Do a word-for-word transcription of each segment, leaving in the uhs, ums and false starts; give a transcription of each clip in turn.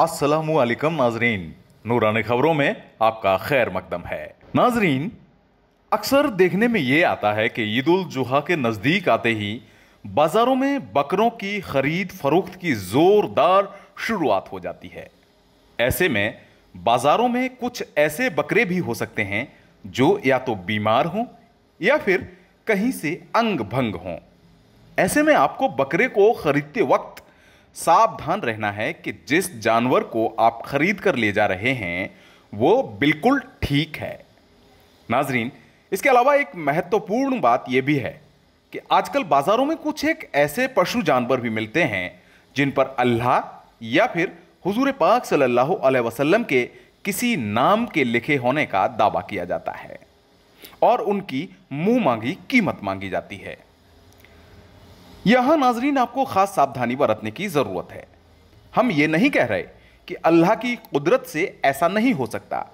अस्सलामु अलैकुम नाजरीन, नूरानी खबरों में आपका खैर मकदम है। नाजरीन, अक्सर देखने में ये आता है कि ईद उल जुहा के नज़दीक आते ही बाज़ारों में बकरों की खरीद फरोख्त की ज़ोरदार शुरुआत हो जाती है। ऐसे में बाज़ारों में कुछ ऐसे बकरे भी हो सकते हैं जो या तो बीमार हों या फिर कहीं से अंग भंग हों। ऐसे में आपको बकरे को खरीदते वक्त सावधान रहना है कि जिस जानवर को आप खरीद कर ले जा रहे हैं वो बिल्कुल ठीक है। नाजरीन, इसके अलावा एक महत्वपूर्ण बात यह भी है कि आजकल बाज़ारों में कुछ एक ऐसे पशु जानवर भी मिलते हैं जिन पर अल्लाह या फिर हुजूर पाक सल्लल्लाहु अलैहि वसल्लम के किसी नाम के लिखे होने का दावा किया जाता है और उनकी मुँह मांगी कीमत मांगी जाती है। यहाँ नाजरीन आपको खास सावधानी बरतने की ज़रूरत है। हम ये नहीं कह रहे कि अल्लाह की कुदरत से ऐसा नहीं हो सकता,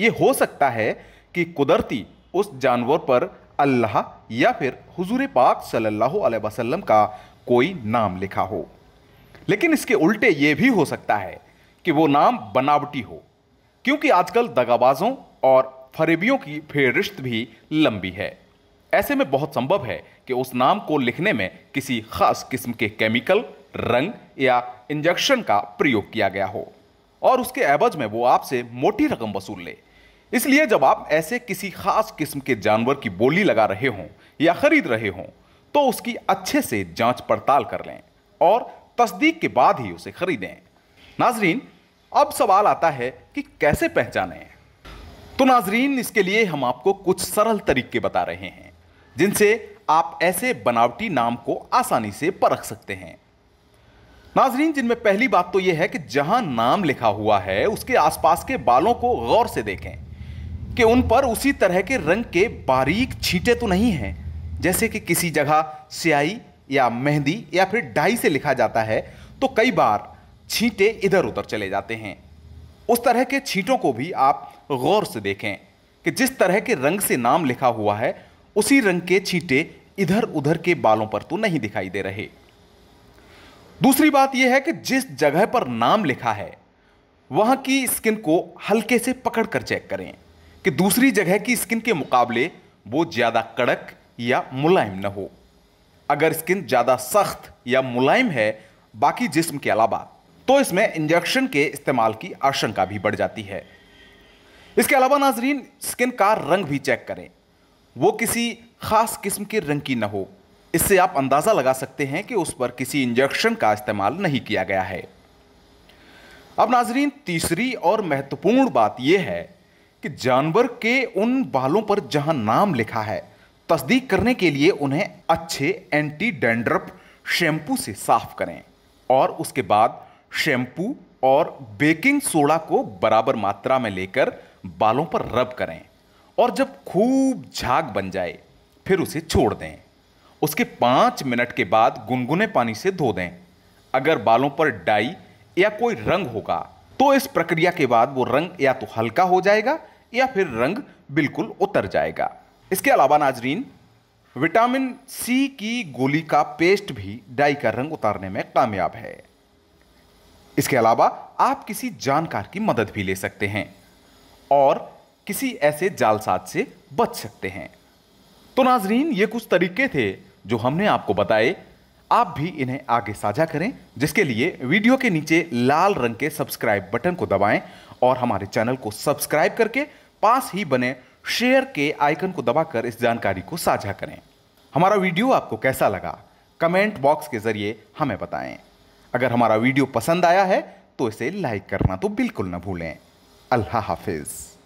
ये हो सकता है कि कुदरती उस जानवर पर अल्लाह या फिर हुजूर पाक सल्लल्लाहु अलैहि वसल्लम का कोई नाम लिखा हो, लेकिन इसके उल्टे ये भी हो सकता है कि वो नाम बनावटी हो, क्योंकि आजकल दगाबाजों और फरेबियों की फेहरिस्त भी लंबी है। ऐसे में बहुत संभव है कि उस नाम को लिखने में किसी खास किस्म के केमिकल, रंग या इंजेक्शन का प्रयोग किया गया हो और उसके एवज में वो आपसे मोटी रकम वसूल ले। इसलिए जब आप ऐसे किसी खास किस्म के जानवर की बोली लगा रहे हों या खरीद रहे हों तो उसकी अच्छे से जांच पड़ताल कर लें और तस्दीक के बाद ही उसे खरीदें। नाजरीन, अब सवाल आता है कि कैसे पहचानें। तो नाजरीन, इसके लिए हम आपको कुछ सरल तरीके बता रहे हैं जिनसे आप ऐसे बनावटी नाम को आसानी से परख सकते हैं। नाजरीन, जिनमें पहली बात तो यह है कि जहां नाम लिखा हुआ है उसके आसपास के बालों को गौर से देखें कि उन पर उसी तरह के रंग के बारीक छींटे तो नहीं हैं, जैसे कि किसी जगह स्याही या मेहंदी या फिर डाई से लिखा जाता है तो कई बार छींटे इधर उधर चले जाते हैं। उस तरह के छींटों को भी आप गौर से देखें कि जिस तरह के रंग से नाम लिखा हुआ है उसी रंग के छींटे इधर उधर के बालों पर तो नहीं दिखाई दे रहे। दूसरी बात यह है कि जिस जगह पर नाम लिखा है वहां की स्किन को हल्के से पकड़कर चेक करें कि दूसरी जगह की स्किन के मुकाबले वो ज्यादा कड़क या मुलायम न हो। अगर स्किन ज्यादा सख्त या मुलायम है बाकी जिस्म के अलावा तो इसमें इंजेक्शन के इस्तेमाल की आशंका भी बढ़ जाती है। इसके अलावा नाजरीन, स्किन का रंग भी चेक करें, वो किसी खास किस्म के रंग की न हो। इससे आप अंदाज़ा लगा सकते हैं कि उस पर किसी इंजेक्शन का इस्तेमाल नहीं किया गया है। अब नाजरीन, तीसरी और महत्वपूर्ण बात यह है कि जानवर के उन बालों पर जहां नाम लिखा है तस्दीक करने के लिए उन्हें अच्छे एंटी डैंड्रफ शैम्पू से साफ करें और उसके बाद शैम्पू और बेकिंग सोडा को बराबर मात्रा में लेकर बालों पर रब करें और जब खूब झाग बन जाए फिर उसे छोड़ दें। उसके पाँच मिनट के बाद गुनगुने पानी से धो दें। अगर बालों पर डाई या कोई रंग होगा तो इस प्रक्रिया के बाद वो रंग या तो हल्का हो जाएगा या फिर रंग बिल्कुल उतर जाएगा। इसके अलावा नाजरीन, विटामिन सी की गोली का पेस्ट भी डाई का रंग उतारने में कामयाब है। इसके अलावा आप किसी जानकार की मदद भी ले सकते हैं और किसी ऐसे जालसाज से बच सकते हैं। तो नाजरीन, ये कुछ तरीके थे जो हमने आपको बताए। आप भी इन्हें आगे साझा करें, जिसके लिए वीडियो के नीचे लाल रंग के सब्सक्राइब बटन को दबाएं और हमारे चैनल को सब्सक्राइब करके पास ही बने शेयर के आइकन को दबाकर इस जानकारी को साझा करें। हमारा वीडियो आपको कैसा लगा कमेंट बॉक्स के जरिए हमें बताएं। अगर हमारा वीडियो पसंद आया है तो इसे लाइक करना तो बिल्कुल ना भूलें। अल्लाह हाफिज़।